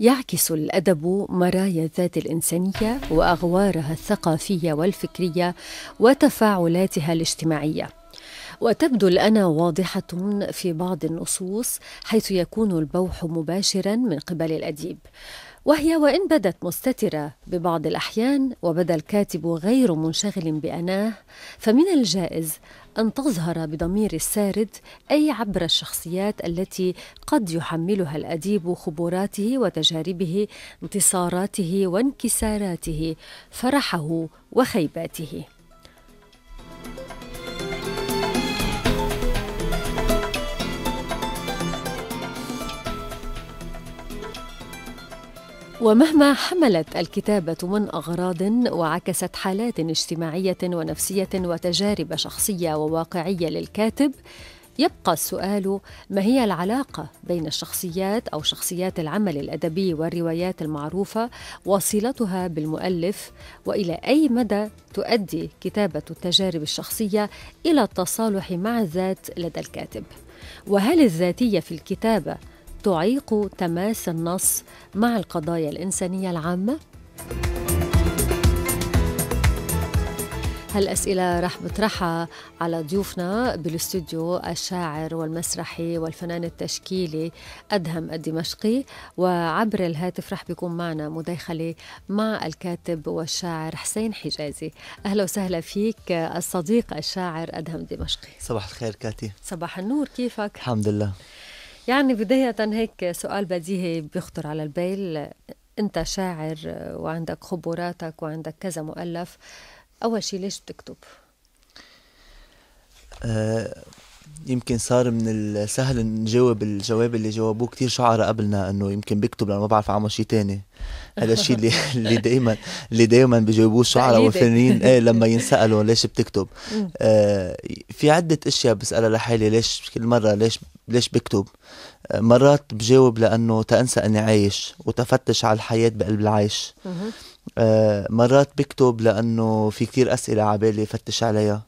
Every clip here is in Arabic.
يعكس الأدب مرايا الذات الإنسانية وأغوارها الثقافية والفكرية وتفاعلاتها الاجتماعية، وتبدو الأنا واضحة في بعض النصوص حيث يكون البوح مباشرا من قبل الأديب، وهي وإن بدت مستترة ببعض الأحيان وبدا الكاتب غير منشغل بأناه، فمن الجائز أن تظهر بضمير السارد، أي عبر الشخصيات التي قد يحملها الأديب خبراته وتجاربه، انتصاراته وانكساراته، فرحه وخيباته. ومهما حملت الكتابة من أغراض وعكست حالات اجتماعية ونفسية وتجارب شخصية وواقعية للكاتب، يبقى السؤال ما هي العلاقة بين الشخصيات أو شخصيات العمل الأدبي والروايات المعروفة وصلتها بالمؤلف، وإلى أي مدى تؤدي كتابة التجارب الشخصية إلى التصالح مع الذات لدى الكاتب، وهل الذاتية في الكتابة تعيق تماس النص مع القضايا الإنسانية العامة؟ هالأسئلة راح بطرحها على ضيوفنا بالاستوديو الشاعر والمسرحي والفنان التشكيلي أدهم الدمشقي، وعبر الهاتف راح بيكون معنا مداخلة مع الكاتب والشاعر حسين حجازي. أهلا وسهلا فيك الصديق الشاعر أدهم الدمشقي. صباح الخير كاتي. صباح النور، كيفك؟ الحمد لله. يعني بداية هيك سؤال بديهي بيخطر على البال، أنت شاعر وعندك خبراتك وعندك كذا مؤلف، أول شيء ليش بتكتب؟ يمكن صار من السهل نجاوب الجواب اللي جاوبوه كثير شعراء قبلنا، انه يمكن بكتب لانه ما بعرف اعمل شيء ثاني. هذا الشيء اللي دائما بجاوبوه الشعراء والفنانين لما ينسالوا ليش بتكتب. في عده اشياء بسالها لحالي ليش كل مره، ليش بكتب. مرات بجاوب لانه تأنسى اني عايش وتفتش على الحياه بقلب العيش. مرات بكتب لانه في كثير اسئله على بالي فتش عليها،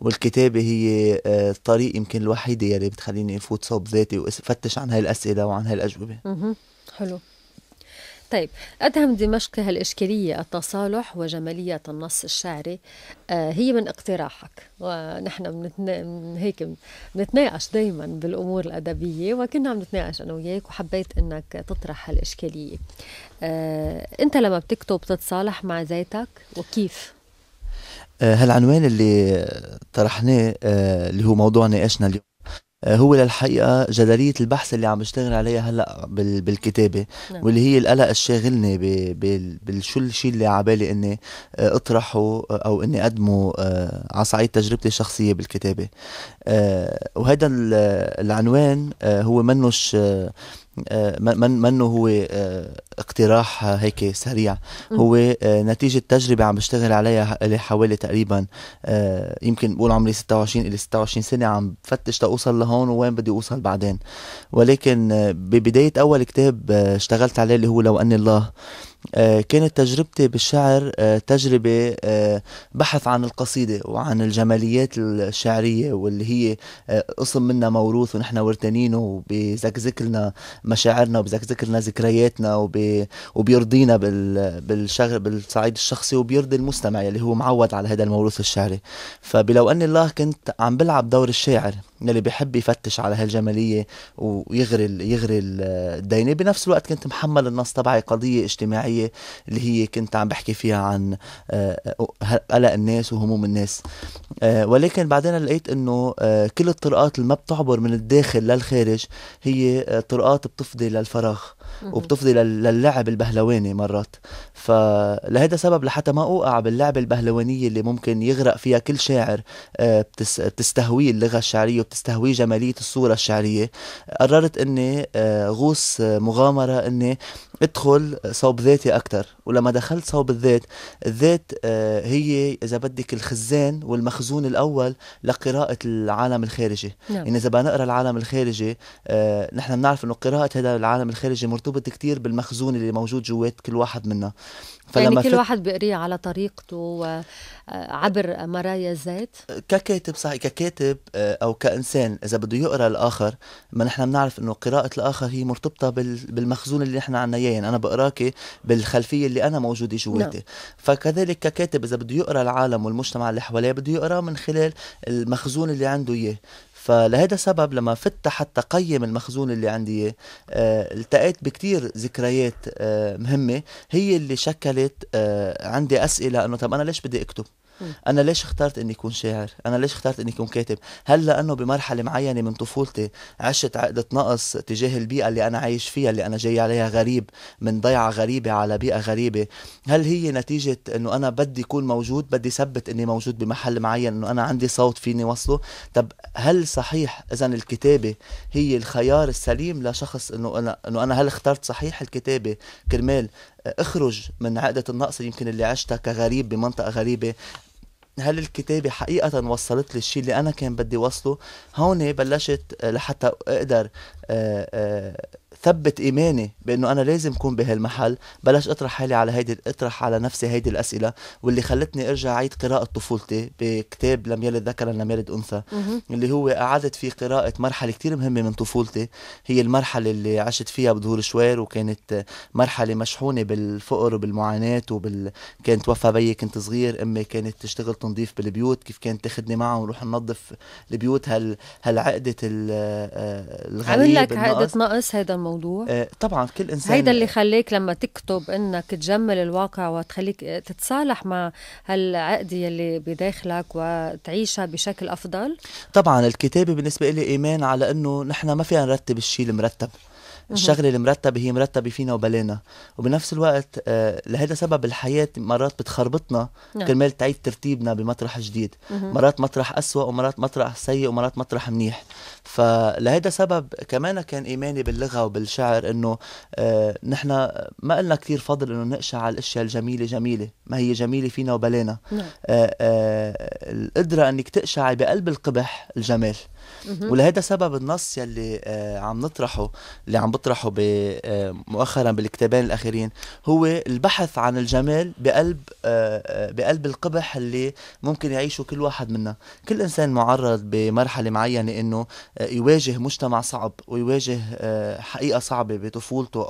والكتابة هي الطريق يمكن الوحيدة يلي بتخليني أفوت صوب ذاتي وأفتش عن هاي الأسئلة وعن هاي الأجوبة. حلو. طيب أدهم دمشقي، هالإشكالية التصالح وجمالية النص الشعري هي من اقتراحك، ونحن هيك بنتناقش دايما بالأمور الأدبية، وكنا عم نتناقش أنا وياك، وحبيت أنك تطرح هالإشكالية. أنت لما بتكتب بتتصالح مع ذاتك وكيف؟ هالعنوان اللي طرحناه اللي هو موضوع نقاشنا اليوم هو للحقيقة جدلية البحث اللي عم بشتغل عليها هلأ بالكتابة. نعم. واللي هي القلق الشاغلني بالشو الشيء اللي عبالي اني اطرحه او اني اقدمه على صعيد تجربتي الشخصية بالكتابة. وهذا العنوان هو منه هو اقتراح هيك سريع، هو نتيجة تجربة عم بشتغل عليها حوالي تقريبا يمكن بقول عمري 26 إلى 26 سنة، عم بفتش لأوصل لهون ووين بدي أوصل بعدين. ولكن ببداية أول كتاب اشتغلت عليه اللي هو لو أني الله، كانت تجربتي بالشعر تجربة بحث عن القصيدة وعن الجماليات الشعرية، واللي هي قسم منا موروث ونحن ورتانينه، وبزكزكلنا مشاعرنا وبزكزكلنا ذكرياتنا، وبيرضينا بالصعيد الشخصي، وبيرضي المستمع اللي هو معود على هذا الموروث الشعري. فبلو أن الله كنت عم بلعب دور الشاعر اللي بيحب يفتش على هالجمالية ويغري الدينة، بنفس الوقت كنت محمل النص تبعي قضية اجتماعية اللي هي كنت عم بحكي فيها عن قلق الناس وهموم الناس. ولكن بعدين لقيت انه كل الطرقات اللي ما بتعبر من الداخل للخارج هي طرقات بتفضي للفراغ وبتفضي للعب البهلواني مرات. فلهذا سبب لحتى ما اوقع باللعب البهلوانية اللي ممكن يغرق فيها كل شاعر بتستهويه اللغة الشعرية وبتستهويه جمالية الصورة الشعرية، قررت اني غوص مغامرة اني ادخل صوب ذاتي أكتر. ولما دخلت صوب الذات هي إذا بدك الخزان والمخزون الأول لقراءة العالم الخارجي. نعم. يعني إذا بنقرأ العالم الخارجي نحن بنعرف أنه قراءة هذا العالم الخارجي مرتبط كتير بالمخزون اللي موجود جوات كل واحد منا. يعني كل واحد بيقريه على طريقته وعبر مرايا الذات ككاتب، صحيح ككاتب أو الانسان اذا بده يقرا الاخر، ما نحن بنعرف انه قراءه الاخر هي مرتبطه بالمخزون اللي نحن عنا اياه، يعني انا بقراكي بالخلفيه اللي انا موجوده جواتي. فكذلك ككاتب اذا بده يقرا العالم والمجتمع اللي حواليه بده يقرا من خلال المخزون اللي عنده اياه. فلهذا السبب لما فت حتى قيم المخزون اللي عندي التقيت بكتير ذكريات مهمة هي اللي شكلت عندي أسئلة أنه طب أنا ليش بدي أكتب؟ أنا ليش اخترت إني أكون شاعر؟ أنا ليش اخترت إني أكون كاتب؟ هل لأنه بمرحلة معينة من طفولتي عشت عقدة نقص تجاه البيئة اللي أنا عايش فيها، اللي أنا جاي عليها غريب من ضيعة غريبة على بيئة غريبة؟ هل هي نتيجة إنه أنا بدي أكون موجود، بدي ثبت إني موجود بمحل معين، إنه أنا عندي صوت فيني وصله؟ طب هل صحيح إذا الكتابة هي الخيار السليم لشخص إنه أنا هل اخترت صحيح الكتابة كرمال اخرج من عقدة النقص يمكن اللي عشتها كغريب بمنطقة غريبة؟ هل الكتابة حقيقة وصلت لي الشيء اللي أنا كان بدي وصله؟ هون بلشت لحتى أقدر ثبت إيماني بأنه أنا لازم أكون بهالمحل، بلش أطرح على نفسي هيدي الأسئلة، واللي خلتني أرجع أعيد قراءة طفولتي بكتاب لم يلد ذكرا لم يلد أنثى، اللي هو أعادت فيه قراءة مرحلة كتير مهمة من طفولتي، هي المرحلة اللي عشت فيها بدهور شوير، وكانت مرحلة مشحونة بالفقر وبالمعاناة كان توفى بيي كنت صغير، أمي كانت تشتغل تنظيف بالبيوت، كيف كانت تاخدني معها ونروح ننظف البيوت. هالعقدة الغريب عمل لك عقدة نقص هيدا الموضوع؟ طبعا كل انسان هيدا اللي خليك لما تكتب انك تجمل الواقع وتخليك تتصالح مع هالعقدة اللي بداخلك وتعيشها بشكل افضل. طبعا الكتابة بالنسبة لي ايمان على انه نحن ما فينا نرتب الشيء المرتب، الشغله المرتبه هي مرتبه فينا وبلانا، وبنفس الوقت لهذا سبب الحياه مرات بتخربطنا كرمال تعيد ترتيبنا بمطرح جديد، مرات مطرح أسوأ ومرات مطرح سيء ومرات مطرح منيح. فلهذا سبب كمان كان ايماني باللغه وبالشعر انه نحن ما قلنا كثير فضل انه نقشع على الاشياء الجميله جميله، ما هي جميله فينا وبلانا. القدره انك تقشعي بقلب القبح الجمال. ولهذا سبب النص يلي عم بطرحه مؤخرا بالكتابين الاخيرين هو البحث عن الجمال بقلب القبح اللي ممكن يعيشه كل واحد منا. كل انسان معرض بمرحله معينه انه يواجه مجتمع صعب ويواجه حقيقه صعبه بطفولته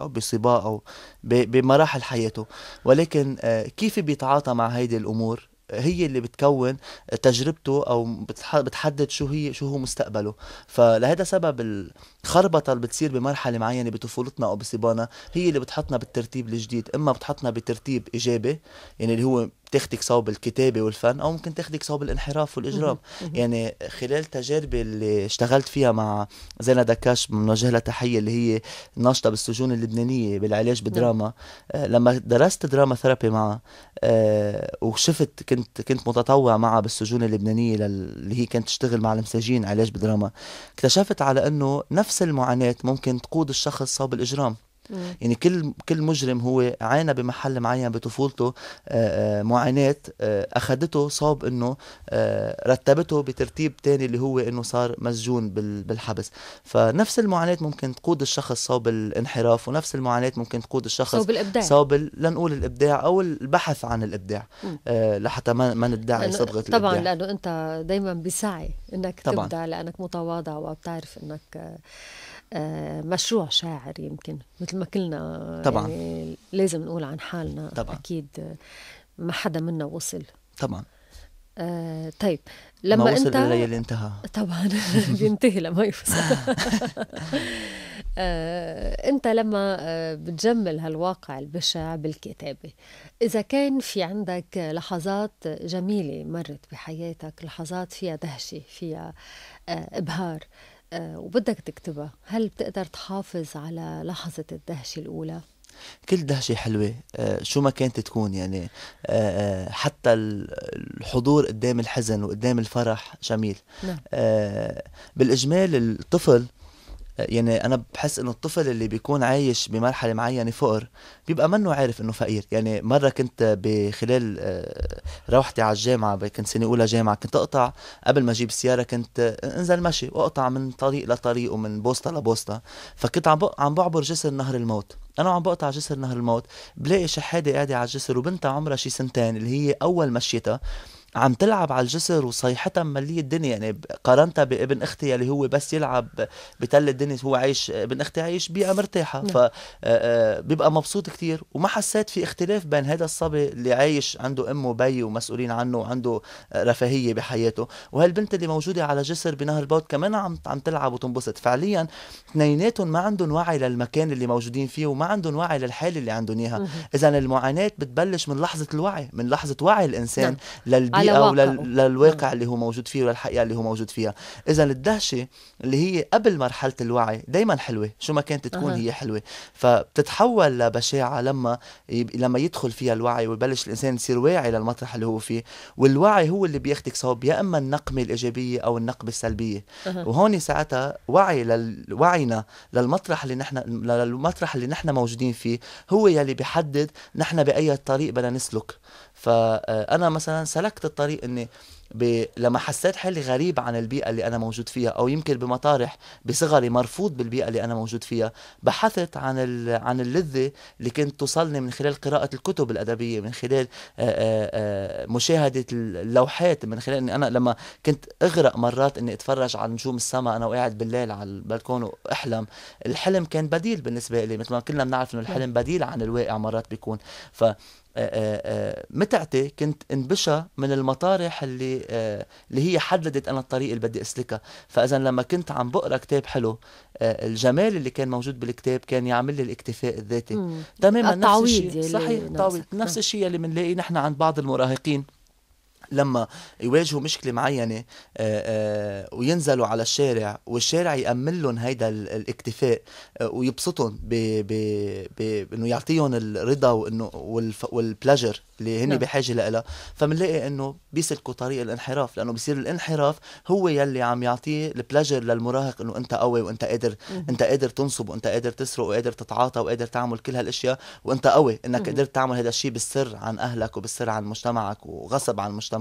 او بصباه او بمراحل حياته، ولكن كيف بيتعاطى مع هيدي الامور هي اللي بتكون تجربته او بتحدد شو هو مستقبله. فلهذا سبب الخربطه اللي بتصير بمرحله معينه بطفولتنا او بصبانا هي اللي بتحطنا بالترتيب الجديد، اما بتحطنا بترتيب ايجابي يعني اللي هو تاخدك صوب الكتابه والفن، او ممكن تاخدك صوب الانحراف والاجرام. يعني خلال تجاربي اللي اشتغلت فيها مع زينة دكاش، بنوجه لها تحيه، اللي هي ناشطه بالسجون اللبنانيه بالعلاج بالدراما، لما درست دراما ثيرابي معها وشفت كنت متطوع معها بالسجون اللبنانيه اللي هي كانت تشتغل مع المساجين علاج بالدراما، اكتشفت على انه نفس المعاناه ممكن تقود الشخص صوب الاجرام. يعني كل مجرم هو عانى بمحل معين بطفولته معاناة أخدته صوب أنه رتبته بترتيب تاني اللي هو أنه صار مسجون بالحبس. فنفس المعاناة ممكن تقود الشخص صوب الانحراف، ونفس المعاناة ممكن تقود الشخص صوب الإبداع، صوب لنقول الإبداع أو البحث عن الإبداع لحتى ما ندعي صبغة الإبداع. طبعا لأنه أنت دايما بسعي أنك تبدع لأنك متواضع وبتعرف أنك مشروع شاعر، يمكن مثل ما كلنا طبعا يعني لازم نقول عن حالنا طبعا. أكيد ما حدا منا وصل طبعا. طيب لما ما وصل إلي اللي انتهى طبعا بينتهي لما يوصل. أنت لما بتجمل هالواقع البشع بالكتابة، إذا كان في عندك لحظات جميلة مرت بحياتك، لحظات فيها دهشة فيها إبهار وبدك تكتبها، هل بتقدر تحافظ على لحظة الدهشة الأولى؟ كل دهشة حلوة شو ما كانت تكون، يعني حتى الحضور قدام الحزن وقدام الفرح جميل. بالإجمال الطفل، يعني أنا بحس إنه الطفل اللي بيكون عايش بمرحلة معينة فقر بيبقى منه عارف إنه فقير. يعني مرة كنت بخلال روحتي على الجامعة، كنت سنة أولى جامعة، كنت أقطع قبل ما أجيب السيارة، كنت أنزل مشي وأقطع من طريق لطريق ومن بوسطة لبوسطة، فكنت عم بعبر جسر نهر الموت. أنا وعم بقطع جسر نهر الموت بلاقي شحادة قاعدة على الجسر وبنتها عمرها شي 2 اللي هي أول مشيتها عم تلعب على الجسر وصيحتها ملية الدنيا. يعني قارنتها بابن اختي اللي هو بس يلعب بتل الدنيا، هو عايش، ابن اختي عايش بيئة مرتاحة فبيبقى مبسوط كتير. وما حسيت في اختلاف بين هذا الصبي اللي عايش عنده امه وبي ومسؤولين عنه وعنده رفاهية بحياته، وهالبنت اللي موجودة على جسر بنهر البوت كمان عم تلعب وتنبسط. فعليا اثنيناتهم ما عندهم وعي للمكان اللي موجودين فيه وما عندهم وعي للحالة اللي عندهم اياها. اذا المعاناة بتبلش من لحظة الوعي، من لحظة وعي الانسان للبيئة وللواقع اللي هو موجود فيه وللحقيقة اللي هو موجود فيها. اذا الدهشة اللي هي قبل مرحلة الوعي دايما حلوة، شو ما كانت تكون هي حلوة، فبتتحول لبشاعة لما يدخل فيها الوعي ويبلش الانسان يصير واعي للمطرح اللي هو فيه. والوعي هو اللي بياخدك صوب يا اما النقمة الايجابية او النقمة السلبية. وهون ساعتها وعي وعينا للمطرح اللي نحن موجودين فيه هو يلي بيحدد نحن بأي طريق بدنا نسلك. فأنا مثلا سلكت الطريق إني لما حسيت حالي غريب عن البيئة اللي أنا موجود فيها، أو يمكن بمطارح بصغري مرفوض بالبيئة اللي أنا موجود فيها، بحثت عن اللذة اللي كنت توصلني من خلال قراءة الكتب الأدبية، من خلال مشاهدة اللوحات، من خلال إني أنا لما كنت أغرق مرات إني أتفرج على نجوم السماء أنا وقاعد بالليل على البلكون وأحلم. الحلم كان بديل بالنسبة لي، مثل ما كلنا بنعرف إنه الحلم بديل عن الواقع مرات بيكون. ف متعتي كنت انبشى من المطارح اللي هي حددت انا الطريق اللي بدي اسلكها. فاذا لما كنت عم بقرا كتاب حلو، الجمال اللي كان موجود بالكتاب كان يعمل لي الاكتفاء الذاتي. تماما نفس الشيء، صحيح، تعويض، نفس الشيء اللي بنلاقيه نحن عند بعض المراهقين لما يواجهوا مشكلة معينة وينزلوا على الشارع والشارع يأمن لهم هيدا الاكتفاء ويبسطهم بأنه يعطيهم الرضا والبلاجر اللي هن بحاجة لها، فمنلاقي أنه بيسلكوا طريق الانحراف، لأنه بيصير الانحراف هو يلي عم يعطيه البلاجر للمراهق، أنه أنت قوي وأنت قادر، أنت قادر تنصب وأنت قادر تسرق وقادر تتعاطى وقادر تعمل كل هالأشياء، وأنت قوي أنك قدرت تعمل هذا الشيء بالسر عن أهلك وبالسر عن مجتمعك وغصب عن مجتمعك.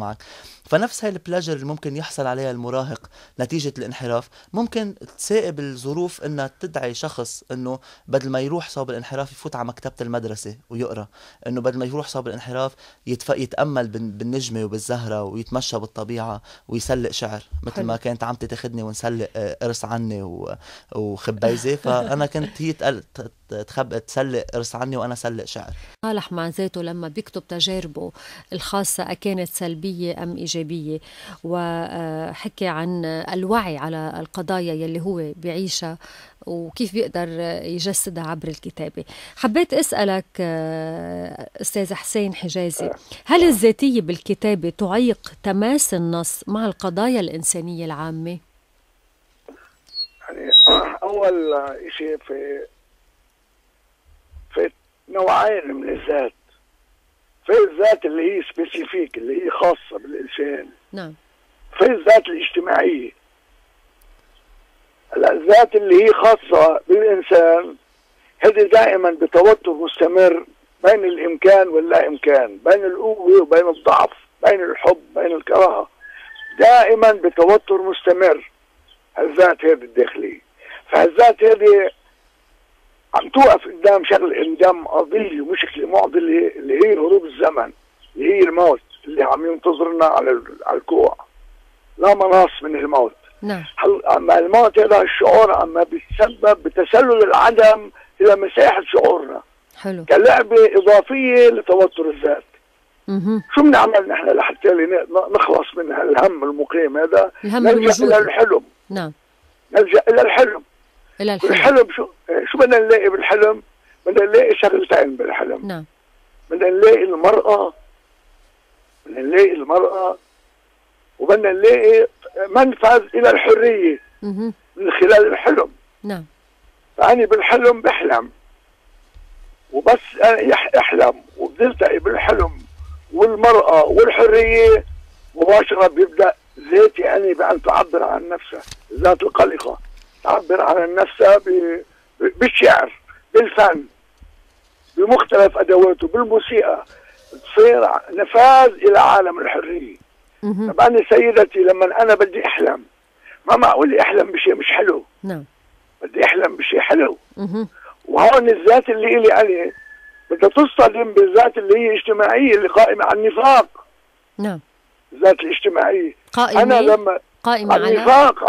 فنفس هاي البلاجر اللي ممكن يحصل عليها المراهق نتيجة الانحراف ممكن تسائب الظروف انها تدعي شخص انه بدل ما يروح صوب الانحراف يفوت على مكتبة المدرسة ويقرأ، انه بدل ما يروح صوب الانحراف يتأمل بالنجمة وبالزهرة ويتمشى بالطبيعة ويسلق شعر، مثل ما كانت عمتي تاخدني ونسلق قرص عني وخبايزة، فأنا كنت هي تسلق قرص عني وأنا سلق شعر. صالح مع ذاته لما بيكتب تجاربه الخاصة أكانت سلبية أم إيجابية، وحكي عن الوعي على القضايا يلي هو بيعيشها وكيف بيقدر يجسدها عبر الكتابة. حبيت أسألك أستاذ حسين حجازي، هل الذاتية بالكتابة تعيق تماس النص مع القضايا الإنسانية العامة؟ يعني أول شيء في نوعين من الذات، في الذات اللي هي سبيسيفيك اللي هي خاصة بالإنسان، نعم، في الذات الاجتماعية. الذات اللي هي خاصة بالإنسان هذه دائما بتوتر مستمر بين الإمكان واللا إمكان، بين القوة وبين الضعف، بين الحب بين الكراهة، دائما بتوتر مستمر الذات هذه الداخلية. فالذات هذه عم توقف قدام شغله، قدام قضيه ومشكله معضله اللي هي هروب الزمن، اللي هي الموت اللي عم ينتظرنا على الكوع، لا مناص من الموت. نعم. اما الموت هذا الشعور اما بيتسبب بتسلل العدم الى مساحه شعورنا. حلو. كلعبه اضافيه لتوتر الذات. شو بنعمل نحن لحتى نخلص من هالهم المقيم هذا؟ نلجا الى الحلم. نعم. نلجا الى الحلم. الحلم شو بدنا نلاقي بالحلم؟ بدنا نلاقي شغلتين بالحلم. نعم. بدنا نلاقي المرأة، بدنا نلاقي المرأة، وبدنا نلاقي منفذ إلى الحرية من خلال الحلم. نعم. فأني بالحلم بحلم، وبس أحلم وبنلتقي بالحلم والمرأة والحرية مباشرة بيبدأ ذاتي أني بأن تعبر عن نفسها، الذات القلقة تعبر عن نفسها بالشعر، بالفن، بمختلف ادواته، بالموسيقى، تصير نفاذ الى عالم الحريه. طب انا سيدتي لما انا بدي احلم، ما معقول احلم بشيء مش حلو. نعم. بدي احلم بشيء حلو. وهون الذات اللي الي عليه بدها تصطدم بالذات اللي هي اجتماعيه اللي قائمه على النفاق. نعم. ذات الاجتماعية. أنا لما قائمة على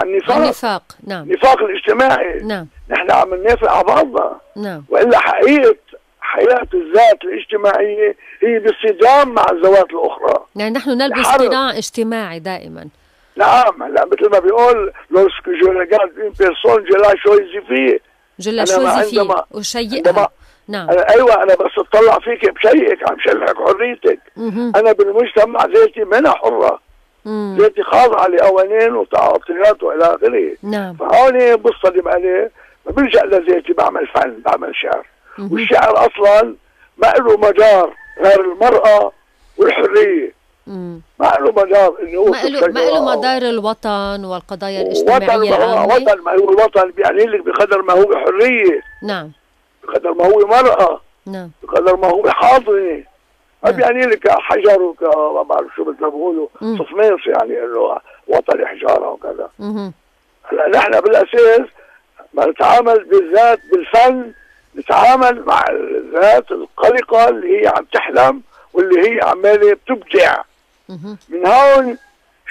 النفاق. نعم. نفاق الاجتماعي. نعم. نحن عم ننافق على بعضنا. نعم. وإلا حقيقة حياة الذات الاجتماعية هي بالصدام مع الذوات الأخرى. يعني نحن نلبس صراع اجتماعي دائما. نعم، هلا مثل ما بيقول لوسك جو ريغارد اون بيرسون جو لا شوزيفي. جو لا شوزيفي وشيئها. نعم. أنا ايوه انا بس اطلع فيك بشيئك، عم شلحك حريتك. انا بالمجتمع ذاتي مانا حره. ذاتي خاضعه لقوانين وتعاطيات والى اخره. نعم. فهون بصطدم عليه فبلجأ لذاتي، بعمل فن، بعمل شعر. والشعر اصلا ما له مدار غير المراه والحريه. ما له مدار انه ما له مدار الوطن والقضايا الاجتماعيه العامه. وطن، ما هو الوطن بيعني لك بقدر ما هو حريه. نعم. بقدر ما هو مرأة. نعم. بقدر ما هو حاضنة. ما بيعني لك حجر وك ما بعرف شو بدنا بقولوا صفنيص، يعني انه وطني حجاره وكذا. هلا نحن بالاساس ما نتعامل بالذات بالفن، نتعامل مع الذات القلقه اللي هي عم تحلم واللي هي عماله بتبدع. من هون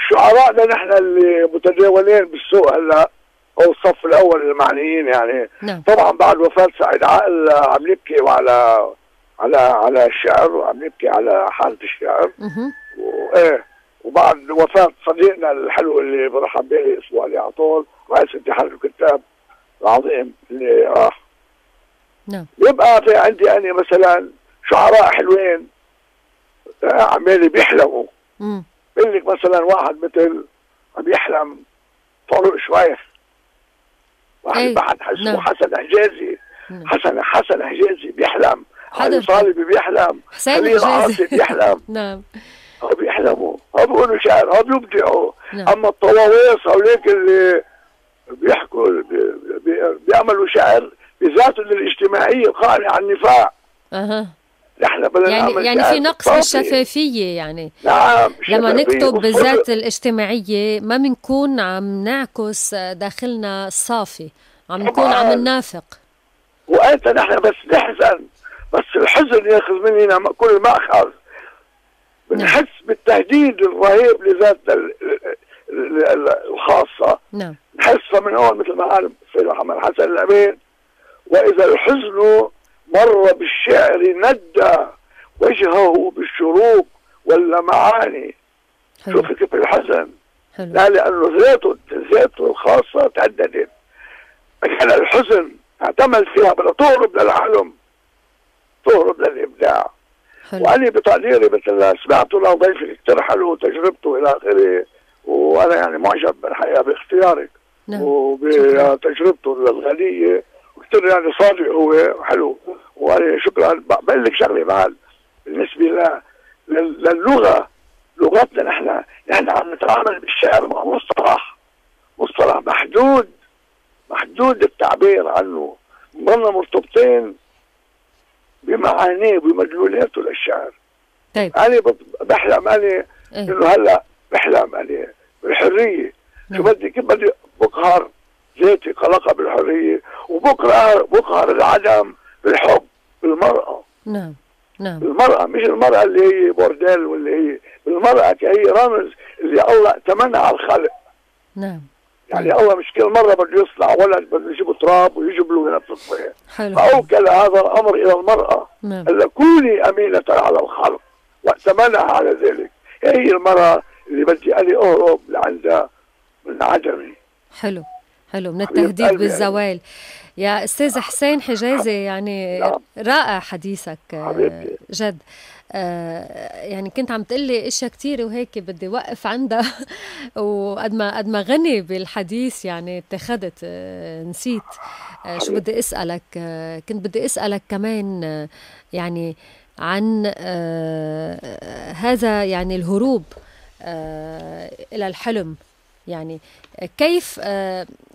شعرائنا نحن اللي متداولين بالسوق هلا او الصف الاول المعنيين يعني. نعم. طبعا بعد وفاه سعيد عقل عم نبكي على الشعر، وعم نبكي على حاله الشعر. وايه وبعد وفاه صديقنا الحلو اللي برحب به الاسبوع اللي على طول رئيس اتحاد الكتاب العظيم اللي راح. نعم. يبقى في عندي انا مثلا شعراء حلوين عمالي بيحلموا. بقول لك مثلا واحد مثل عم يحلم طارق شويح، واحد بعد اسمه حسن حجازي. حسن حجازي بيحلم، علي صالبي بيحلم، خليل عاصي بيحلم. نعم. هو بيحلموا، هو بيقولوا شعر، هو بيبدعوا. اما الطواويس هوليك اللي بيحكوا بيعملوا شعر بذاته الاجتماعيه الخاليه عن النفاق. نحن بدنا نعمل يعني في نقص بالشفافيه يعني. نعم. لما نكتب بالذات الاجتماعيه ما بنكون عم نعكس داخلنا الصافي، عم نكون عم ننافق. وانت نحن بس نحزن، بس الحزن ياخذ مننا كل الماخذ. بنحس بالتهديد الرهيب لذاتنا الخاصه. نعم. نحسها من اول مثل ما قال سيد محمد حسن الامين: واذا الحزن مر بالشعر ندى وجهه بالشروق واللمعاني. شوفي كيف الحزن. حلو. لا، لانه ذاته الخاصه تهددت. كان الحزن اعتمل فيها بدها تهرب للعلم، تهرب للابداع. وانا بتقديري مثل سمعته لضيفك كثير حلو وتجربته الى اخره، وانا يعني معجب بالحقيقه باختيارك. نعم. وبتجربته الغنيه كثير يعني صادق هو حلو. وانا شكرا بقول لك شغله بعد بالنسبه للغه، لغتنا نحن عم نتعامل بالشعر مع مصطلح محدود التعبير عنه، ضلنا مرتبطين بمعانيه وبمدلولاته للشعر. طيب انا بحلم انا انه هلا بحلم انا بالحريه. شو بدي كيف بدي بقهر ذاتي قلقها بالحريه، وبكره بقهر العدم بالحب بالمراه. نعم. نعم. بالمراه، مش المراه اللي هي بورديل واللي هي بالمراه كهي رمز اللي الله تمنى على الخلق. نعم. يعني الله مش كل مره بده يصنع ولد بده يجيبوا تراب ويجيب له نفس الطريقه. فاوكل هذا الامر الى المراه. نعم. الا كوني امينه على الخلق واتمنى على ذلك. هي المراه اللي بدي اني اهرب لعندها من عدمي. حلو. حلو، من التهديد بالزوال. يا أستاذ حسين حجازي، يعني رائع حديثك جد. يعني كنت عم تقلي اشياء كثيره وهيك بدي وقف عندها، وقد ما غني بالحديث يعني اتخذت نسيت شو بدي اسالك. كنت بدي اسالك كمان يعني عن هذا يعني الهروب الى الحلم، يعني كيف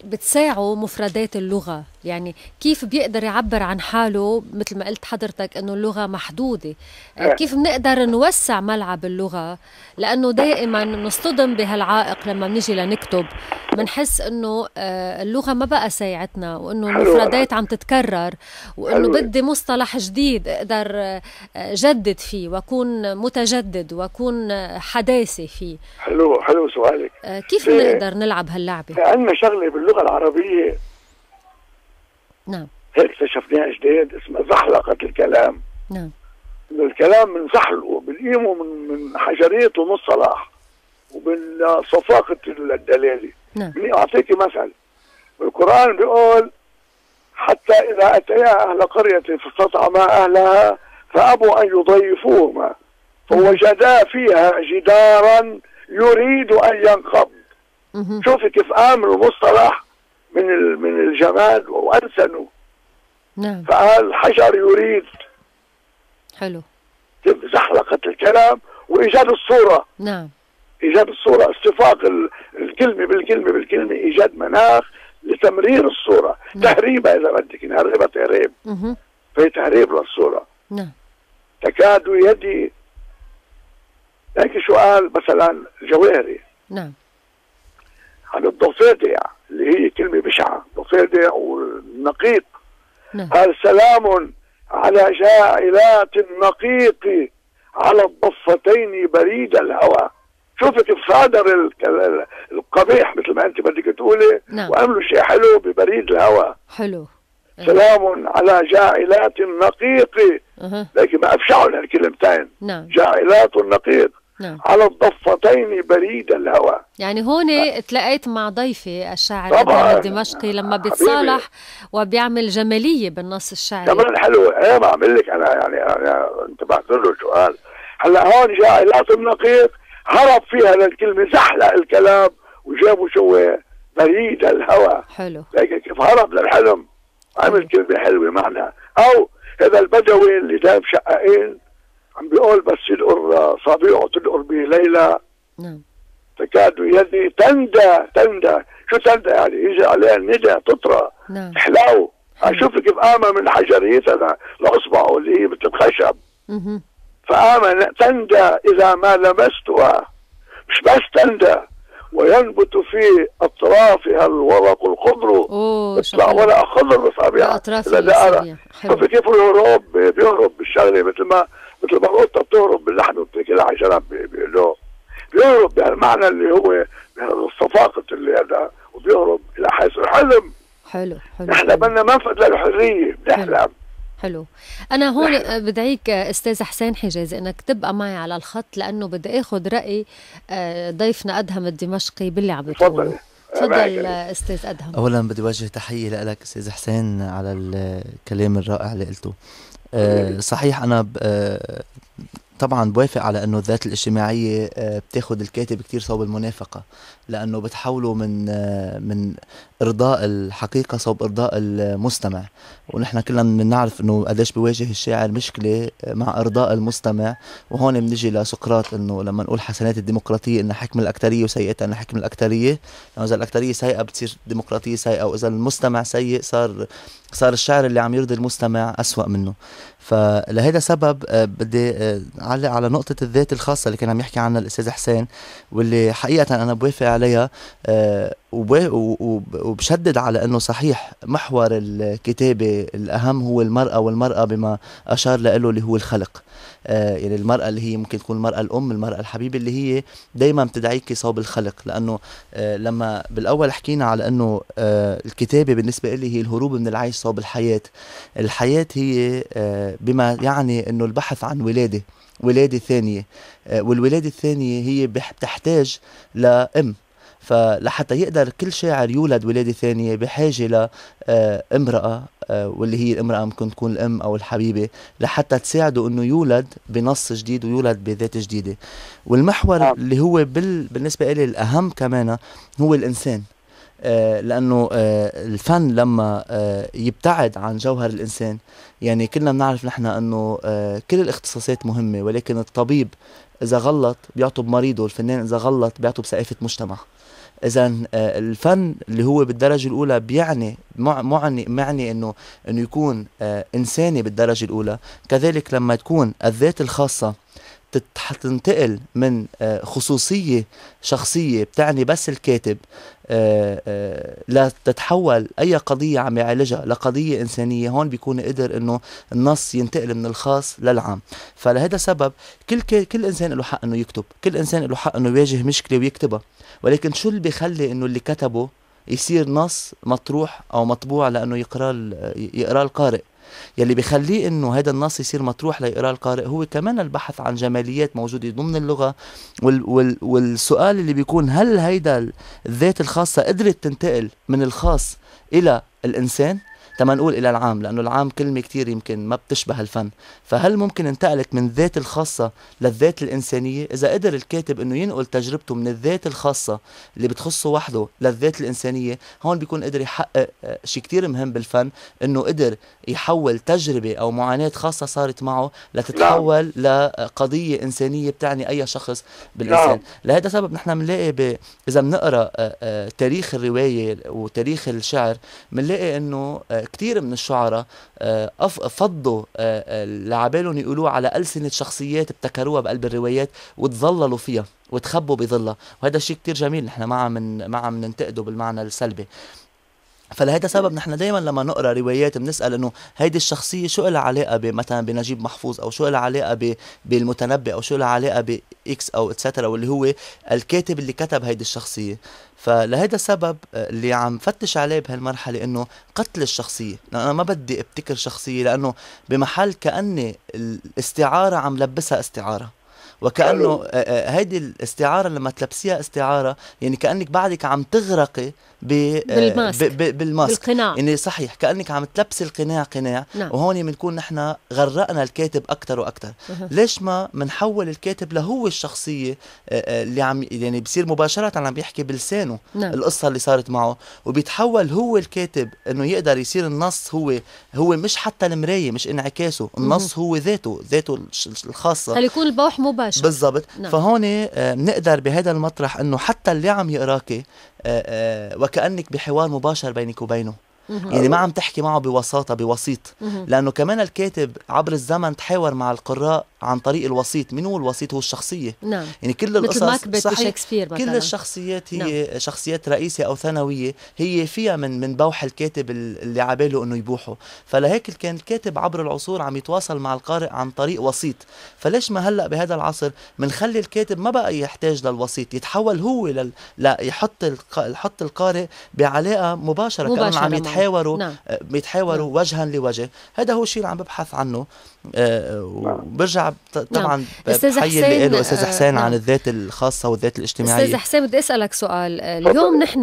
بتساعوا مفردات اللغة يعني كيف بيقدر يعبر عن حاله مثل ما قلت حضرتك انه اللغه محدوده، كيف بنقدر نوسع ملعب اللغه؟ لانه دائما بنصطدم بهالعائق لما بنيجي لنكتب، بنحس انه اللغه ما بقى سايعتنا، وانه المفردات عم تتكرر، وانه بدي مصطلح جديد اقدر جدد فيه واكون متجدد واكون حداثي فيه. حلو حلو سؤالك. كيف بنقدر نلعب هاللعبه؟ عندنا شغله باللغه العربيه، نعم، هيك اكتشفناها جديد، اسمها زحلقة الكلام. نعم، الكلام من زحلقه، بنقيمه من حجريته، من الصلاح ومن صفاقة الدلالة. نعم، أعطيكي مثل بالقرآن بيقول: حتى إذا أتيا أهل قرية فاستطعما أهلها فأبوا أن يضيفوهما فوجدا فيها جدارا يريد أن ينقض. شوفي كيف آمنوا مصطلح من الجماد وانسنوا. نعم، فقال الحجر يريد. حلو، زحلقت الكلام وايجاد الصوره. نعم، ايجاد الصوره، استفاق الكلمه بالكلمه بالكلمه، ايجاد مناخ لتمرير الصوره. نعم، تهريبها اذا بدك، نهربها تهريب، في تهريب للصوره. نعم، تكاد يدي. لكن شو قال مثلا الجواهري؟ نعم، عن الضفادع اللي هي كلمة بشعة، ضفادع والنقيق. نعم، قال: سلام على جائلات النقيق على الضفتين بريد الهوى. شوفي كيف صادر القبيح مثل ما انت بدك تقولي. نعم، وعملوا شيء حلو ببريد الهوى. حلو، سلام على جائلات النقيق. لكن ما افشعوا هالكلمتين. نعم، جائلات النقيق. نعم، على الضفتين بريد الهوى. يعني هون تلاقيت مع ضيفي الشاعر أدهم الدمشقي لما بيتصالح وبيعمل جماليه بالنص الشعري. كمان حلو، ايه بعمل لك انا يعني انا انتبهت له شو قال. هلا هون جائلات النقيق هرب فيها للكلمه، زحلق الكلام وجابوا شو؟ بريد الهوى. حلو، لكن كيف هرب للحلم، عمل كلمه حلوه معنى. او هذا البدوي اللي دايم شقاقين عم بيقول: بس يدقر صبيعه تدقر به ليلى. نعم، تكاد يدي تندى. شو تندى؟ يعني يجي عليها الندى، تطرى. نعم، حلو، شوف كيف آمن من حجريتنا لأصبعه اللي هي مثل الخشب. فآمن تندى إذا ما لمستها، مش بس تندى، وينبت في أطرافها الورق الخضر. بيطلع ورق خضر بصابيعها بأطرافها. شوف كيف الهروب، بيهرب بالشغلة مثل ما قلت، بتهرب باللحن وبتاكلها عشان بيهرب بهالمعنى اللي هو الصفاقة اللي هذا، وبيهرب إلى حيث الحلم. حلو حلو، نحن بدنا منفذ للحرية، بنحلم. حلو، أنا هون بدعيك أستاذ حسين حجازي إنك تبقى معي على الخط، لأنه بدي آخذ رأي ضيفنا أدهم الدمشقي باللي عم بتقوله. تفضل أستاذ أدهم. أولا بدي وجه تحية لك أستاذ حسين على الكلام الرائع اللي قلته. صحيح، أنا طبعا بوافق على أنه الذات الاجتماعية بتاخد الكاتب كتير صوب المنافقة، لأنه بتحوله من إرضاء الحقيقة صوب إرضاء المستمع، ونحن كلنا بنعرف أنه قديش بيواجه الشاعر مشكلة مع إرضاء المستمع. وهون بنجي لسقراط، أنه لما نقول حسنات الديمقراطية أن حكم الأكترية وسيئتها أن حكم الأكترية، لأنه إذا الأكترية سيئة بتصير الديمقراطية سيئة، وإذا المستمع سيء صار الشعر اللي عم يرضي المستمع أسوأ منه. فلهذا سبب بدي أعلق على نقطة الذات الخاصة اللي كان عم يحكي عنها الأستاذ حسين، واللي حقيقة أنا بوافق عليها وبشدد على أنه صحيح محور الكتابة الأهم هو المرأة، والمرأة بما أشار له اللي هو الخلق. يعني المرأة اللي هي ممكن تكون المرأة الأم، المرأة الحبيبة، اللي هي دايما بتدعيك صوب الخلق. لأنه لما بالأول حكينا على أنه الكتابة بالنسبة لي هي الهروب من العيش صوب الحياة. الحياة هي بما يعني أنه البحث عن ولادة ثانية، والولادة الثانية هي بتحتاج لأم. فلحتى يقدر كل شاعر يولد ولادة ثانية بحاجة لامرأة، واللي هي الامرأة ممكن تكون الأم أو الحبيبة، لحتى تساعده أنه يولد بنص جديد ويولد بذات جديدة. والمحور اللي هو بالنسبة لي الأهم كمان هو الإنسان، لأنه الفن لما يبتعد عن جوهر الإنسان، يعني كلنا بنعرف نحن أنه كل الاختصاصات مهمة، ولكن الطبيب إذا غلط بيعطوا بمريضه، الفنان إذا غلط بيعطوا بثقافة مجتمع. إذا الفن اللي هو بالدرجة الأولى بيعني معني إنه يكون إنساني بالدرجة الأولى. كذلك لما تكون الذات الخاصة تنتقل من خصوصية شخصية بتعني بس الكاتب لا تتحول أي قضية عم يعالجها لقضية إنسانية، هون بيكون قدر إنه النص ينتقل من الخاص للعام. فلهذا سبب كل إنسان له حق إنه يكتب، كل إنسان له حق إنه يواجه مشكلة ويكتبها، ولكن شو اللي بيخلي إنه اللي كتبه يصير نص مطروح أو مطبوع لأنه يقرأ القارئ؟ يلي بيخليه انه هذا النص يصير مطروح ليقراه القارئ هو كمان البحث عن جماليات موجوده ضمن اللغه، والسؤال اللي بيكون هل هيدا الذات الخاصه قدرت تنتقل من الخاص الى الانسان؟ تما نقول الى العام لانه العام كلمه كتير يمكن ما بتشبه الفن، فهل ممكن انتقلت من الذات الخاصه للذات الانسانيه؟ اذا قدر الكاتب انه ينقل تجربته من الذات الخاصه اللي بتخصه وحده للذات الانسانيه، هون بيكون قدر يحقق شيء كتير مهم بالفن، انه قدر يحول تجربه او معاناه خاصه صارت معه لتتحول لقضيه انسانيه بتعني اي شخص بالانسان. لهذا السبب نحن بنلاقي اذا بنقرا تاريخ الروايه وتاريخ الشعر بنلاقي انه كتير من الشعراء فضوا لعبالهم يقولوه على ألسنة شخصيات ابتكروها بقلب الروايات وتظللوا فيها وتخبوا بظلها، وهذا الشيء كتير جميل نحن ما عم ننتقده بالمعنى السلبي. فلهذا سبب نحن دائما لما نقرا روايات بنسال انه هيدي الشخصيه شو لها علاقه مثلا بنجيب محفوظ، او شو لها علاقه بالمتنبي، او شو لها علاقه باكس او اتسترا، واللي هو الكاتب اللي كتب هيدي الشخصيه. فلهذا السبب اللي عم فتش عليه بهالمرحله انه قتل الشخصيه، لأنه انا ما بدي ابتكر شخصيه لانه بمحل كاني الاستعاره عم لبسها استعاره، وكأنه هيدي الاستعارة لما تلبسيها استعارة يعني كأنك بعدك عم تغرقي بالماسك يعني صحيح كأنك عم تلبسي القناع قناع. نعم. وهون بنكون نحن غرقنا الكاتب أكتر وأكتر. ليش ما منحول الكاتب لهو الشخصية اللي عم يعني بصير مباشرة عم بيحكي بلسانه. نعم. القصة اللي صارت معه وبيتحول هو الكاتب إنه يقدر يصير النص هو مش حتى المراية مش انعكاسه، النص هو ذاته الخاصة، هل يكون البوح مباشر بالضبط. نعم. فهون بنقدر بهذا المطرح انه حتى اللي عم يقراكي وكأنك بحوار مباشر بينك وبينه، يعني ما عم تحكي معه بوساطة بوسيط، لأنه كمان الكاتب عبر الزمن تحاور مع القراء عن طريق الوسيط. من هو الوسيط؟ هو الشخصية. نعم. يعني كل القصص صحيح كل الشخصيات هي نعم. شخصيات رئيسية أو ثانوية هي فيها من بوح الكاتب اللي عباله أنه يبوحه. فلهيك كان الكاتب عبر العصور عم يتواصل مع القارئ عن طريق وسيط، فليش ما هلأ بهذا العصر منخلي الكاتب ما بقى يحتاج للوسيط، يتحول هو يحط القارئ بعلاقة مباشرة عم يتحاوروا. نعم. بيتحاوروا. نعم. وجها لوجه. هذا هو الشيء اللي عم ببحث عنه. وبرجع طبعا بحيي اللي قاله استاذ حسين عن الذات الخاصه والذات الاجتماعيه. استاذ حسين بدي اسالك سؤال، اليوم نحن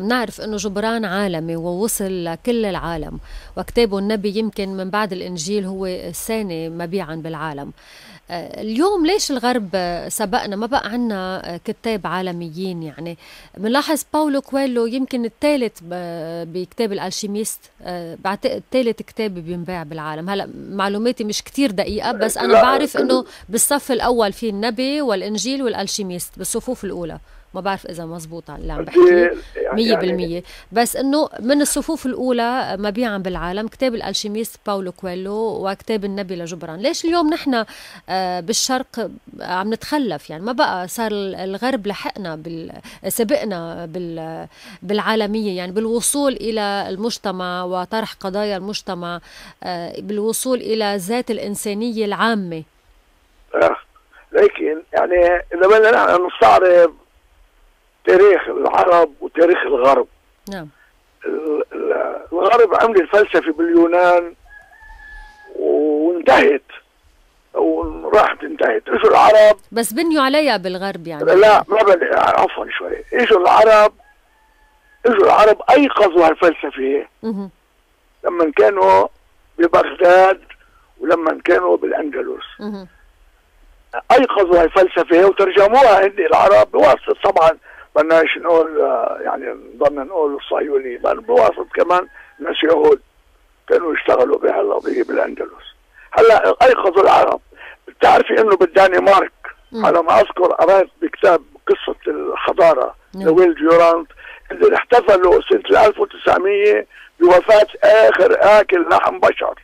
بنعرف انه جبران عالمي ووصل لكل العالم، وكتابه النبي يمكن من بعد الانجيل هو الثاني مبيعا بالعالم. اليوم ليش الغرب سبقنا؟ ما بقى عندنا كتاب عالميين، يعني بنلاحظ باولو كويلو يمكن الثالث بكتاب الالشيميست، بعتقد ثالث كتاب بينباع بالعالم، هلا معلوماتي مش كتير دقيقة بس أنا بعرف إنه بالصف الأول في النبي والإنجيل والألشيميست بالصفوف الأولى، ما بعرف إذا مزبوط اللي عم بحكيه 100%، بس إنه من الصفوف الأولى مبيعا بالعالم كتاب الألشيميست باولو كويلو وكتاب النبي لجبران. ليش اليوم نحن بالشرق عم نتخلف؟ يعني ما بقى صار الغرب لحقنا سبقنا بالعالمية، يعني بالوصول إلى المجتمع وطرح قضايا المجتمع، بالوصول إلى ذات الإنسانية العامة. لكن يعني إذا بدنا نحن نستعرض تاريخ العرب وتاريخ الغرب. نعم. الغرب عمل الفلسفة باليونان وانتهت وراحت انتهت، اجوا العرب بس بنيوا عليها بالغرب يعني. لا ما عفوا شوي، اجوا العرب ايقظوا هالفلسفة لما كانوا ببغداد ولما كانوا بالاندلس. ايقظوا هالفلسفة وترجموها هن العرب بواسطة طبعا بدناش نقول يعني نضلنا نقول الصهيوني بواسطة كمان ناس يهود كانوا يشتغلوا بهالقضية بالاندلس. هلا ايقظوا العرب. بتعرفي انه بالدنمارك على ما اذكر قريت بكتاب قصه الحضاره لويل ديورانت اللي احتفلوا سنه 1900 بوفاه اخر اكل لحم بشر.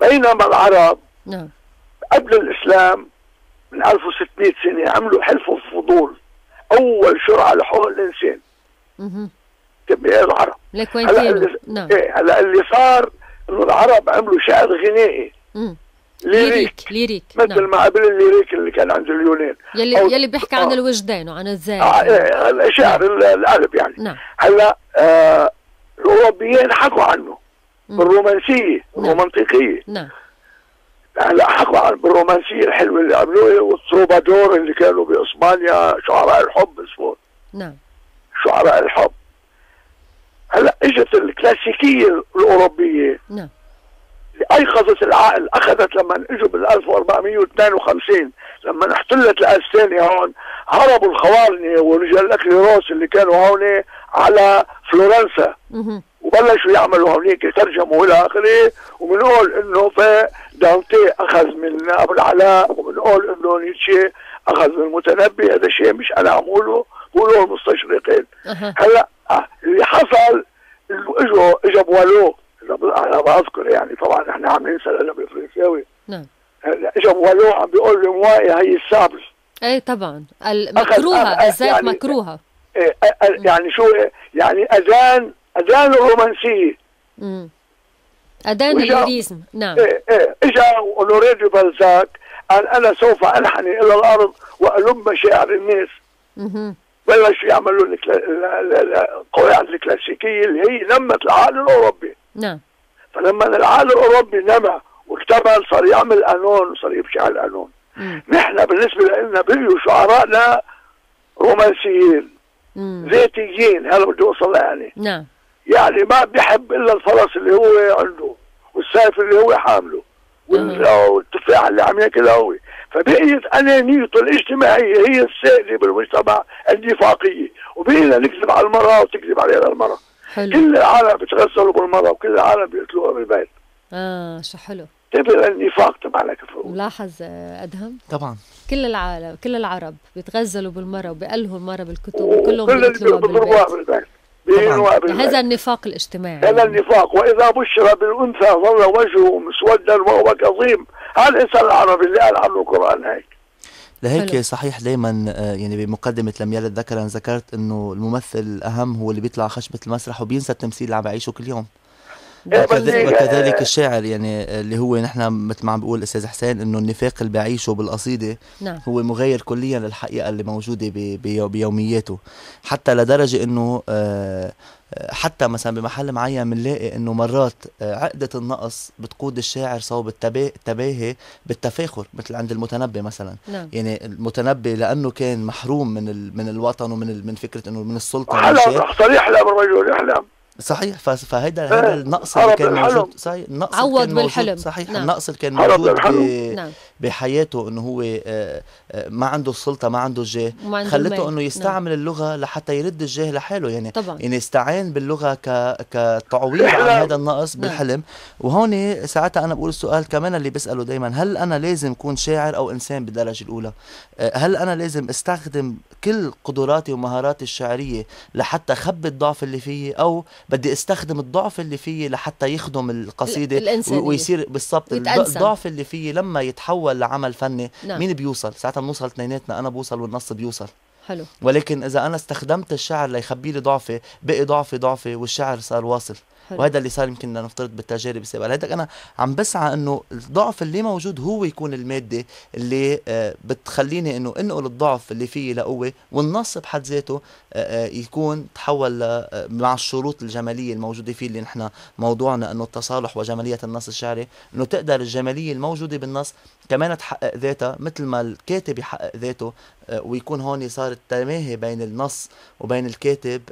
بينما العرب قبل الاسلام من 1600 سنه عملوا حلف الفضول، اول شرعه لحقوق الانسان. تبقى العرب هلا اللي صار انه العرب عملوا شعر غنائي ليريك مثل ما قبل الليريك اللي كان عند اليونان، يلي بيحكي عن الوجدان وعن الذات. شعر القلب يعني. هلا الاوروبيين حكوا عنه بالرومانسيه والرومانتيقيه. هلا حكوا عن بالرومانسيه الحلوه اللي عملوها، والتروبادور اللي كانوا باسبانيا شعراء الحب اسمهم. شعراء الحب. هلا اجت الكلاسيكيه الاوروبيه. ايقظت العقل، اخذت لما اجوا بال 1452 لما احتلت الاسبانيا هون، هربوا الخوارنه ورجال الاكليروس اللي كانوا هون على فلورنسا وبلشوا يعملوا هونيك ترجموا الى اخره، وبنقول انه داونتي اخذ من ابو العلاء، وبنقول انه نيتشي اخذ من المتنبي. هذا الشيء مش انا عموله، بقولوه المستشرقين. هلا اللي حصل انه اجوا بوالو، انا بذكر يعني طبعا نحن عاملين سلالم بالفرنساوي. اجا بوالو عم بيقول لي مواي هي السابل. اي طبعا مكروهه الذات يعني مكروهه. يعني شو يعني اذان الرومانسيه. اذان الليريزم. اجا اونوريديو بلزاك قال انا سوف انحني الى الارض والم شعر الناس. بلشوا يعملوا القواعد الكلاسيكيه اللي هي نمت العقل الاوروبي. فلما العالم الاوروبي نمى واكتمل صار يعمل قانون وصار يمشي على القانون. نحن بالنسبه لنا بيجوا شعرائنا رومانسيين ذاتيين. هلا بدي اوصل يعني. يعني ما بيحب الا الفرس اللي هو عنده والسيف اللي هو حامله والتفاح اللي عم ياكله هو. فبقيت انانيته الاجتماعيه هي السائده بالمجتمع النفاقيه، وبقينا نكذب على المراه وتكذب علينا المراه. حلو. كل العالم بتغسلوا بالمرة وكل العالم بيقتلوها بالبيت. شو حلو. تبقى النفاق تبعنا كفر. ملاحظ أدهم؟ طبعا. كل العالم، كل العرب بيتغزلوا بالمرة وبيقلهوا المرة بالكتب وكلهم بيقتلوها بالبيت. هذا النفاق الاجتماعي. هذا النفاق، وإذا بشر بالأنثى ظل وجهه مسودا وهو كظيم. هذا الإنسان العربي اللي قال عنه القرآن هيك. لهيك حلو. صحيح دايما يعني بمقدمة لم يلد ذكرا ذكرت انه الممثل الاهم هو اللي بيطلع خشبة المسرح وبينسى التمثيل اللي عم بعيشه كل يوم. وكذلك الشاعر يعني اللي هو نحن مثل ما عم بيقول الاستاذ حسين انه النفاق اللي بعيشه بالقصيده هو مغاير كليا للحقيقه اللي موجوده بيومياته، حتى لدرجه انه حتى مثلا بمحل معين بنلاقي انه مرات عقده النقص بتقود الشاعر صوب التباهي بالتفاخر، مثل عند المتنبي مثلا. يعني المتنبي لانه كان محروم من الوطن ومن فكره انه من السلطه. صار يحلم الرجل يحلم. صحيح. فهيدا النقص اللي كان موجود. صحيح. النقص عوض كان بالحلم. صحيح. النقص اللي كان موجود بحياته انه هو ما عنده السلطه، ما عنده الجاه، خلته انه يستعمل اللغه لحتى يرد الجاه لحاله. يعني طبعا يعني استعان باللغه كتعويض عن هذا النقص بالحلم. وهون ساعتها انا بقول السؤال كمان اللي بساله دائما، هل انا لازم اكون شاعر او انسان بالدرجه الاولى؟ هل انا لازم استخدم كل قدراتي ومهاراتي الشعريه لحتى اخبي الضعف اللي فيي، او بدي استخدم الضعف اللي فيه لحتى يخدم القصيده ويصير بالضبط الضعف اللي فيه لما يتحول لعمل فني؟ مين بيوصل؟ ساعتها بنوصل اثنيناتنا، انا بوصل والنص بيوصل. حلو. ولكن اذا انا استخدمت الشعر ليخبي لي ضعفي، بقي ضعفي والشعر صار واصل. حلو. وهذا اللي صار يمكن نفترض بالتجارب السابقه. لهيك انا عم بسعى انه الضعف اللي موجود هو يكون الماده اللي بتخليني انه انقل الضعف اللي فيه لقوه، والنص بحد ذاته يكون تحول مع الشروط الجماليه الموجوده فيه، اللي نحن موضوعنا انه التصالح وجماليه النص الشعري، انه تقدر الجماليه الموجوده بالنص كمان تحقق ذاتها مثل ما الكاتب يحقق ذاته. ويكون هون صار التماهي بين النص وبين الكاتب،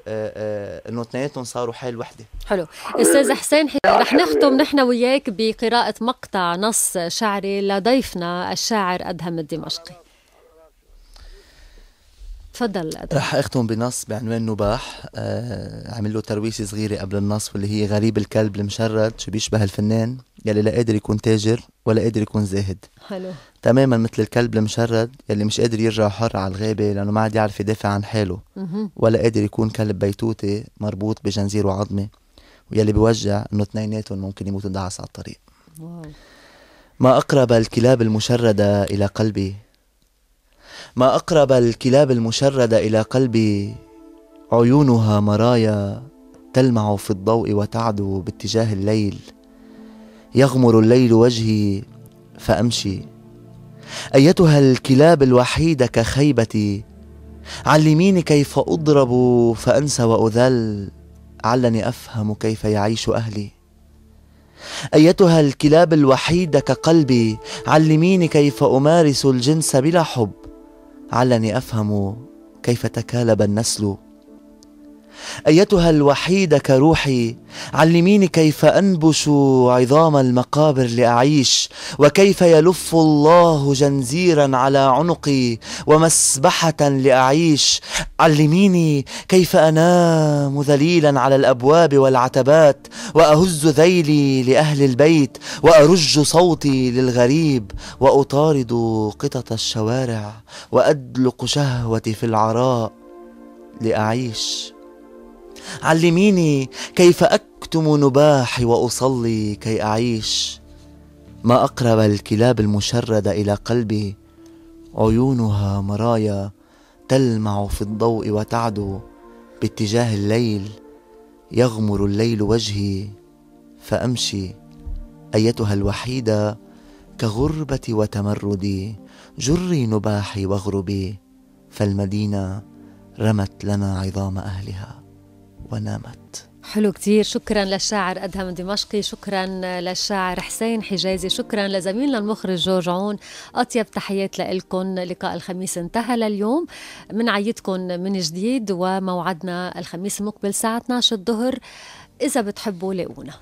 انه اثنيناتهم صاروا حال وحده. حلو. استاذ حسين، رح نختم نحن وياك بقراءة مقطع نص شعري لضيفنا الشاعر أدهم الدمشقي. تفضل أدهم. رح اختم بنص بعنوان نباح، عمل له ترويسة صغيرة قبل النص واللي هي غريب الكلب المشرد شو بيشبه الفنان يلي لا قادر يكون تاجر ولا قادر يكون زاهد. حلو. تماما مثل الكلب المشرد يلي مش قادر يرجع حر على الغابه لانه ما عاد يعرف يدافع عن حاله، ولا قادر يكون كلب بيتوتي مربوط بجنزير وعظمه ويلي بيوجع انه اثنيناتهم ممكن يموتوا دعس على الطريق. واو. ما أقرب الكلاب المشردة إلى قلبي، عيونها مرايا تلمع في الضوء وتعدو باتجاه الليل. يغمر الليل وجهي فأمشي. أيتها الكلاب الوحيدة كخيبتي، علميني كيف أضرب فأنسى وأذل، علني أفهم كيف يعيش أهلي. أيتها الكلاب الوحيدة كقلبي، علميني كيف أمارس الجنس بلا حب، علني أفهم كيف تكالب النسل. أيتها الوحيدة كروحي، علميني كيف أنبش عظام المقابر لأعيش، وكيف يلف الله جنزيرا على عنقي ومسبحة لأعيش. علميني كيف أنام ذليلا على الأبواب والعتبات، وأهز ذيلي لأهل البيت، وأرج صوتي للغريب، وأطارد قطط الشوارع، وأدلق شهوتي في العراء لأعيش. علميني كيف أكتم نباحي وأصلي كي أعيش. ما أقرب الكلاب المشردة إلى قلبي، عيونها مرايا تلمع في الضوء وتعدو باتجاه الليل. يغمر الليل وجهي فأمشي. أيتها الوحيدة كغربتي وتمردي، جري نباحي واغربي، فالمدينة رمت لنا عظام أهلها ونامت. حلو كتير. شكرا للشاعر أدهم الدمشقي، شكرا للشاعر حسين حجازي، شكرا لزميلنا المخرج جورج عون. أطيب تحيات لإلكن. لقاء الخميس انتهى لليوم، منعيدكن من جديد، وموعدنا الخميس المقبل الساعة 12 الظهر. إذا بتحبوا لاقونا.